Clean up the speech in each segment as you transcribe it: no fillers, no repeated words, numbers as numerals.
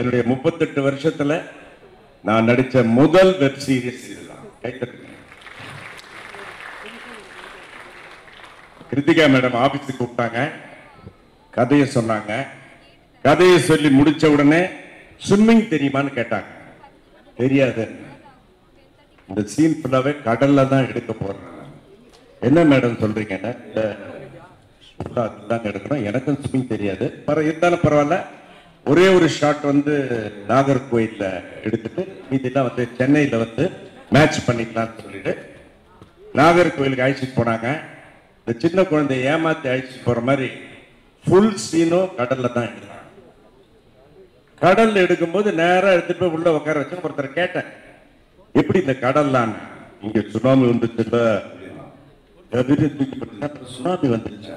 என்னுடைய 38 வருஷத்துல நான் நடிச்ச முதல் வெப் சீரிஸ் இதுதான். கிருத்திகா மேடம் ஆபீஸுக்கு கூப்பிட்டாங்க, கதையை சொன்னாங்க. கதையை சொல்லி முடிச்ச உடனே ஸ்விம்மிங் தெரியுமான்னு கேட்டாங்க. தெரியாது. இந்த சீன் ஃபுல்லாவே கடல்ல தான் எடுக்க போறேன். என்ன மேடம் சொல்றீங்க? அதுதான் எடுக்கணும். எனக்கும் ஸ்விம்மிங் தெரியாது, இருந்தாலும் பரவாயில்ல. ஒரே ஒரு ஷாட் வந்து நாகர்கோயிலில் எடுத்துட்டு மீதிலாம் வந்து சென்னையில் வந்து மேட்ச் பண்ணிக்கலாம்னு சொல்லிட்டு நாகர்கோயிலுக்கு அழைச்சிட்டு போனாங்க. இந்த சின்ன குழந்தைய ஏமாற்றி அழைச்சிட்டு போகிற மாதிரி ஃபுல் சீனும் கடலில் தான் எடுக்கிறாங்க. கடலில் எடுக்கும்போது நேராக எடுத்துகிட்டு போய் உள்ளே உட்கார வச்சுன்னு ஒருத்தர் கேட்டேன், எப்படி இந்த கடல்லான்னு? இங்கே சுனாமி வந்துச்சுல, சுனாமி வந்துருச்சா?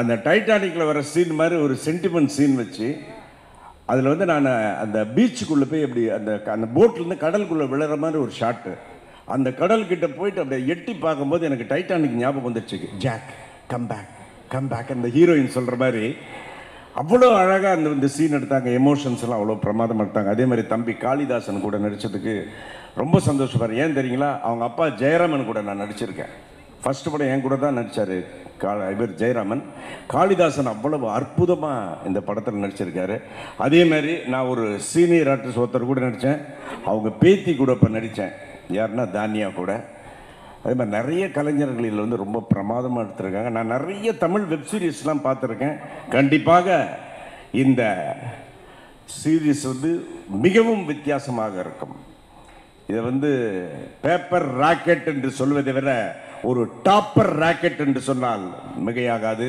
அந்த டைட்டானிக்கில் வர சீன் மாதிரி ஒரு சென்டிமெண்ட் சீன் வச்சு அதில் வந்து நான் அந்த பீச்சுக்குள்ளே போய் எப்படி அந்த அந்த போட்லேருந்து கடலுக்குள்ளே விழுற மாதிரி ஒரு ஷாட்டு, அந்த கடல்கிட்ட போயிட்டு அப்படியே எட்டி பார்க்கும்போது எனக்கு டைட்டானிக் ஞாபகம் வந்துடுச்சு. Jack come back come back அந்த ஹீரோயின் சொல்கிற மாதிரி அவ்வளோ அழகாக அந்த இந்த சீன் எடுத்தாங்க. எமோஷன்ஸ்லாம் அவ்வளோ பிரமாதமாக எடுத்தாங்க. அதே மாதிரி தம்பி காளிதாசன் கூட நடித்ததுக்கு ரொம்ப சந்தோஷப்பார். ஏன் தெரியுங்களா, அவங்க அப்பா ஜெயராமன் கூட நான் நடிச்சிருக்கேன். ஃபஸ்ட்டு படம் என் கூட தான் நடித்தார் இவர் ஜெயராமன். காளிதாசன் அவ்வளவு அற்புதமாக இந்த படத்தில் நடிச்சிருக்காரு. அதேமாதிரி நான் ஒரு சீனியர் ஆர்டிஸ்ட் ஒருத்தர் கூட நடித்தேன், அவங்க பேத்தி கூட இப்போ நடித்தேன். யாருன்னா தானியா கூட. அதே மாதிரி நிறைய கலைஞர்கள் இதில் வந்து ரொம்ப பிரமாதமாக எடுத்திருக்காங்க. நான் நிறைய தமிழ் வெப்சீரிஸ்லாம் பார்த்துருக்கேன். கண்டிப்பாக இந்த சீரீஸ் வந்து மிகவும் வித்தியாசமாக இருக்கும். இதை வந்து பேப்பர் ராக்கெட் என்று சொல்வதை விட ஒரு டாப்பர் ராக்கெட் என்று சொன்னால் மிகையாகாது.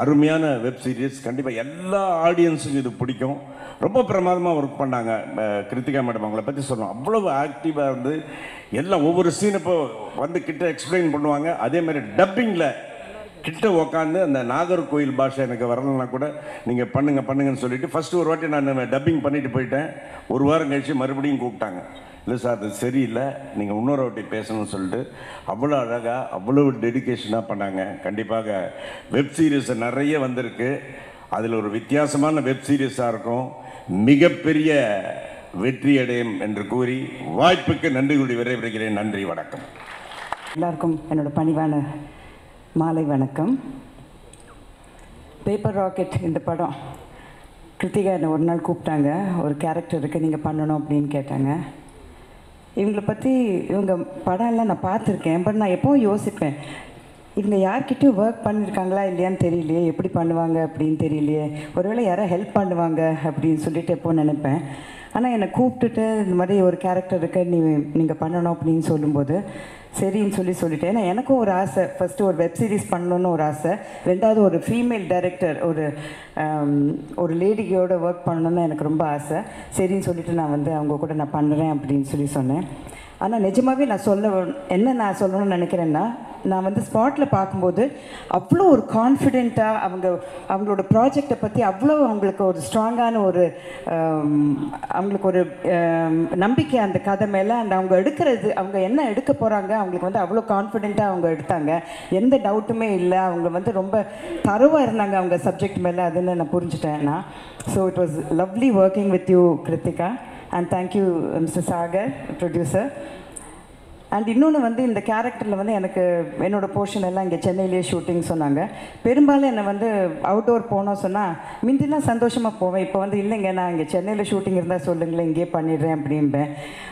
அருமையான வெப் சீரிஸ், கண்டிப்பாக எல்லா ஆடியன்ஸுக்கும் இது பிடிக்கும். ரொம்ப பிரமாதமாக ஒர்க் பண்ணாங்க. கிருத்திகா மேடம் அவங்கள பற்றி சொன்னோம், அவ்வளவு ஆக்டிவாக இருந்து எல்லாம் ஒவ்வொரு சீன் இப்போ வந்து கிட்ட எக்ஸ்பிளைன் பண்ணுவாங்க. அதேமாதிரி டப்பிங்கில் கிட்ட உக்காந்து அந்த நாகர்கோயில் பாஷை எனக்கு வரலன்னா கூட நீங்கள் பண்ணுங்கன்னு சொல்லிட்டு ஃபஸ்ட்டு ஒரு வாட்டி நான் டப்பிங் பண்ணிட்டு போயிட்டேன். ஒரு வாரம் கழிச்சு மறுபடியும் கூப்பிட்டாங்க, இல்லை சார் அது சரியில்லை, நீங்கள் இன்னொரு வாட்டி பேசணும்னு சொல்லிட்டு அவ்வளோ அழகாக அவ்வளோ டெடிக்கேஷனாக பண்ணாங்க. கண்டிப்பாக வெப்சீரிஸ் நிறைய வந்திருக்கு, அதில் ஒரு வித்தியாசமான வெப்சீரிஸாக இருக்கும், மிகப்பெரிய வெற்றி அடையும் என்று கூறி வாய்ப்புக்கு நன்றி கூறி விரைவிக்கிறேன். நன்றி, வணக்கம். எல்லாருக்கும் என்னோட பணிவான மாலை வணக்கம். பேப்பர் ராக்கெட் இந்த படம் கிருத்திகா என்னை ஒரு நாள் கூப்பிட்டாங்க, ஒரு கேரக்டருக்கு நீங்கள் பண்ணணும் அப்படின்னு கேட்டாங்க. இவங்களை பற்றி இவங்க படம் எல்லாம் நான் பார்த்துருக்கேன், பட் நான் எப்போவும் யோசிப்பேன், இவங்க யார்கிட்டையும் ஒர்க் பண்ணியிருக்காங்களா இல்லையான்னு தெரியலையே, எப்படி பண்ணுவாங்க அப்படின்னு தெரியலையே, ஒருவேளை யாராவது ஹெல்ப் பண்ணுவாங்க அப்படின்னு சொல்லிட்டு எப்போது நினைப்பேன். ஆனால் என்னை கூப்பிட்டுட்டு இந்த மாதிரி ஒரு கேரக்டருக்கு நீங்கள் பண்ணணும் அப்படின்னு சொல்லும்போது சரின்னு சொல்லிட்டேன். ஏன்னா எனக்கும் ஒரு ஆசை, ஃபஸ்ட்டு ஒரு வெப்சீரிஸ் பண்ணணுன்னு ஒரு ஆசை, ரெண்டாவது ஒரு ஃபீமேல் டைரக்டர் ஒரு லேடியோட ஒர்க் பண்ணணுன்னு எனக்கு ரொம்ப ஆசை. சரின்னு சொல்லிவிட்டு நான் வந்து அவங்க கூட நான் பண்ணுறேன் அப்படின்னு சொன்னேன். ஆனால் நிஜமாகவே நான் சொல்லணும்னு நினைக்கிறேன்னா, நான் வந்து ஸ்பாட்டில் பார்க்கும்போது அவ்வளோ ஒரு கான்ஃபிடென்ட்டாக அவங்களோட ப்ராஜெக்டை பற்றி அவ்வளோ அவங்களுக்கு ஒரு ஸ்ட்ராங்கான அவங்களுக்கு ஒரு நம்பிக்கை அந்த கதை மேலே. அண்ட் அவங்க எடுக்கிறது, அவங்க என்ன எடுக்க போகிறாங்க, அவங்களுக்கு வந்து அவ்வளோ கான்ஃபிடென்ட்டாக அவங்க எடுத்தாங்க, எந்த டவுட்டுமே இல்லை. அவங்க வந்து ரொம்ப தரவாக இருந்தாங்க அவங்க சப்ஜெக்ட் மேலே, அதுன்னு நான் புரிஞ்சுட்டேன்னா. So it was lovely working with you Kiruthika, and thank you mister Sagar producer. And இன்னொன்று வந்து இந்த கேரக்டரில் வந்து எனக்கு என்னோடய போர்ஷன் எல்லாம் இங்கே சென்னையிலே ஷூட்டிங் சொன்னாங்க. பெரும்பாலும் என்னை வந்து அவுட்டோர் போனோம் சொன்னால் முந்திலாம் சந்தோஷமாக போவேன், இப்போ வந்து இல்லைங்க நான் இங்கே சென்னையில் ஷூட்டிங் இருந்தால் சொல்லுங்களேன் இங்கேயே பண்ணிடுறேன் அப்படின்பேன்.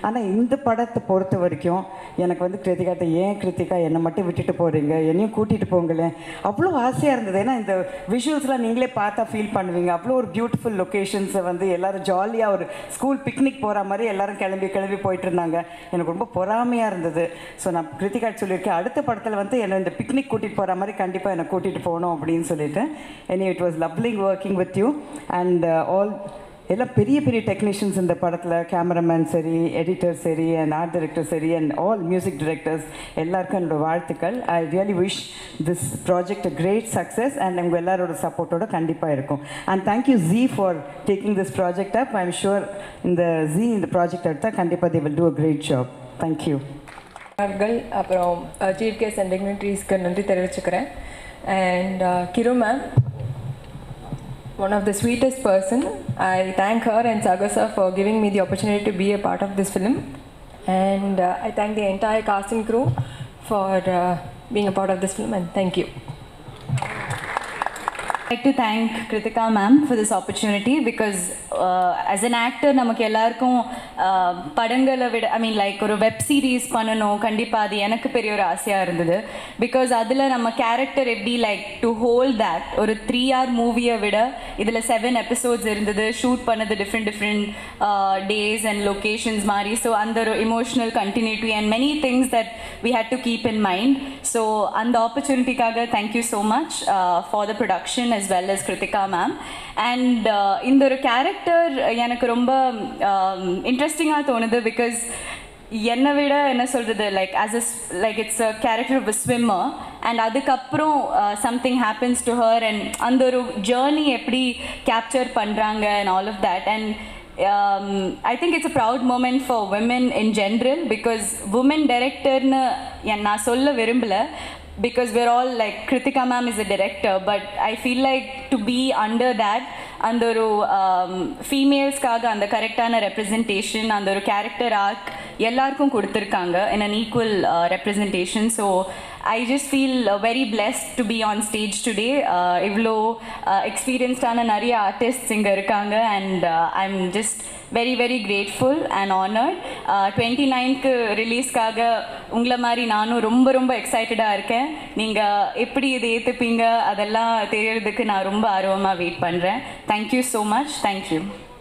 ஆனால் இந்த படத்தை பொறுத்த வரைக்கும் எனக்கு வந்து கிருத்திகாட்ட, ஏன் கிருத்திகா என்னை மட்டும் விட்டுட்டு போகிறீங்க, என்னையும் கூட்டிகிட்டு போங்களேன், அவ்வளோ ஆசையாக இருந்தது. ஏன்னா இந்த விஷுவல்ஸ்லாம் நீங்களே பார்த்தா ஃபீல் பண்ணுவீங்க, அவ்வளோ ஒரு பியூட்டிஃபுல் லொக்கேஷன்ஸை வந்து எல்லோரும் ஜாலியாக ஒரு ஸ்கூல் பிக்னிக் போகிற மாதிரி எல்லோரும் கிளம்பி போயிட்டு இருந்தாங்க. எனக்கு ரொம்ப பொறாமையாக இருந்தது. ஸோ நான் கிருத்திகா சொல்லியிருக்கேன், அடுத்த படத்தில் வந்து என்னை இந்த பிக்னிக் கூட்டிகிட்டு போகிற மாதிரி கண்டிப்பாக என்னை கூட்டிகிட்டு போகணும் அப்படின்னு சொல்லிவிட்டு. It was lovely working with you and all எல்லா பெரிய பெரிய டெக்னீஷியன்ஸ் இந்த படத்தில், கேமராமேன் சரி, எடிட்டர் சரி, அண்ட் ஆர்ட் டைரக்டர் சரி, அண்ட் ஆல் மியூசிக் டிரெக்டர்ஸ் எல்லாருக்கும் என்னோட வாழ்த்துக்கள். I really wish this project a great success and எங்கள் எல்லாரோட சப்போர்ட்டோட கண்டிப்பாக இருக்கும். And thank you Zee for taking this project up. I am sure இந்த ஜீ இந்த ப்ராஜெக்ட் எடுத்தால் கண்டிப்பாக they will do a great job. Thank you. அப்புறம் சீஃப் கெஸ்ட் அண்ட் டிக்னிட்டரிஸ்க்கு நன்றி தெரிவிச்சுக்கிறேன். And Kiru ma'am, one of the sweetest person. I thank her and Sagar sir for giving me the opportunity to be a part of this film. And I thank the entire cast and crew for being a part of this film, and thank you. I'd like to thank Kritika ma'am for this opportunity because as an actor namak ellarkum padangala vid like a web series panano kandipa adu enakku periya or aasaya irundhudu because adula nama character eppadi like to hold that or a 3-hour movie vida idla 7 episodes irundhudu shoot panadhu different days and locations mari so andar emotional continuity and many things that we had to keep in mind so and the opportunity kaga thank you so much for the production as well as Kritika ma'am and in the character எனக்கு ரொம்ப இன்ட்ரெஸ்டிங்கா தோணுது because என்ன விட என்ன சொல்றது like as a, like it's a character of a swimmer and அதுக்கப்புறம் something happens to her and அந்த ஒரு journey எப்படி capture பண்றாங்க and all of that and I think it's a proud moment for women in general because women director னு நான் சொல்ல விரும்பல because we're all like Kritika ma'am is a director but I feel like to be under that andor females kaga and the correct ana representation andor character arc ellarkum koduthirukanga in an equal representation so I just feel very blessed to be on stage today evlo experienced ana nariya artists inga irukanga and I'm just very very grateful and honored 29th release kaga ungala mari nanu romba excited a iruken neenga eppadi idu yethupinga adella theriyadukku na romba aarvama wait pandren. Thank you so much. Thank you.